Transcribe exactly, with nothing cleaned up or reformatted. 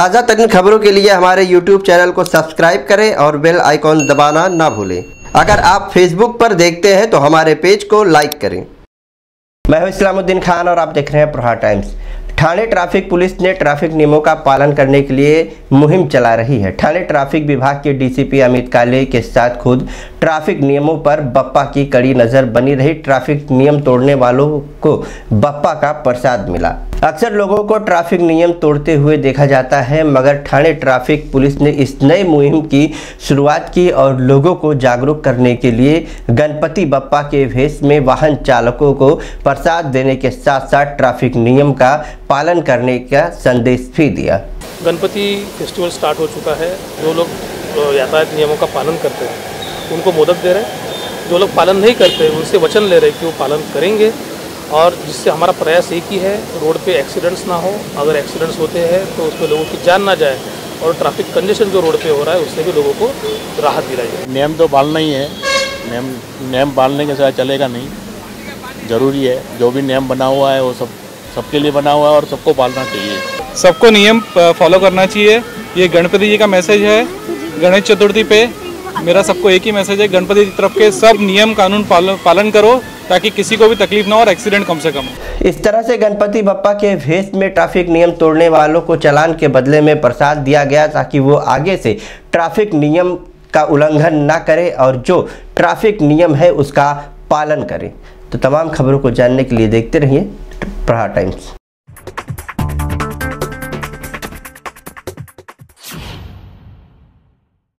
ताज़ा तरीन खबरों के लिए हमारे यूट्यूब चैनल को सब्सक्राइब करें और बेल आइकॉन दबाना ना भूलें। अगर आप फेसबुक पर देखते हैं तो हमारे पेज को लाइक करें। मैं हूं इस्लामुद्दीन खान और आप देख रहे हैं Prahar times. Thane traffic police ने ट्रैफिक नियमों का पालन करने के लिए मुहिम चला रही है। ठाणे ट्रैफिक विभाग के डीसीपी अमित काले के साथ खुद ट्रैफिक नियमों पर बप्पा की कड़ी नज़र बनी रही। ट्रैफिक नियम तोड़ने वालों को बप्पा का प्रसाद मिला। अक्सर लोगों को ट्रैफिक नियम तोड़ते हुए देखा जाता है, मगर ठाणे ट्रैफिक पुलिस ने इस नई मुहिम की शुरुआत की और लोगों को जागरूक करने के लिए गणपति बप्पा के भेष में वाहन चालकों को प्रसाद देने के साथ साथ ट्रैफिक नियम का पालन करने का संदेश भी दिया। गणपति फेस्टिवल स्टार्ट हो चुका है। जो लोग यातायात नियमों का पालन करते हैं उनको मोदक दे रहे हैं, जो लोग पालन नहीं करते उनसे वचन ले रहे हैं कि वो पालन करेंगे। और जिससे हमारा प्रयास एक ही है, रोड पे एक्सीडेंट्स ना हो। अगर एक्सीडेंट्स होते हैं तो उसमें लोगों की जान ना जाए और ट्रैफिक कंजेशन जो रोड पे हो रहा है उससे भी लोगों को राहत दिलाई जाए। नियम तो पालना ही है, नियम नियम पालने के साथ चलेगा नहीं, ज़रूरी है। जो भी नियम बना हुआ है वो सब सबके लिए बना हुआ है और सबको पालना चाहिए, सबको नियम फॉलो करना चाहिए। ये गणपति जी का मैसेज है। गणेश चतुर्थी पे मेरा सबको एक ही मैसेज है, गणपति की तरफ के सब नियम कानून पालन पालन करो ताकि किसी को भी तकलीफ ना हो और एक्सीडेंट कम से कम हो। इस तरह से गणपति बप्पा के भेष में ट्रैफिक नियम तोड़ने वालों को चालान के बदले में प्रसाद दिया गया ताकि वो आगे से ट्रैफिक नियम का उल्लंघन ना करे और जो ट्रैफिक नियम है उसका पालन करे। तो तमाम खबरों को जानने के लिए देखते रहिए प्रहार टाइम्स।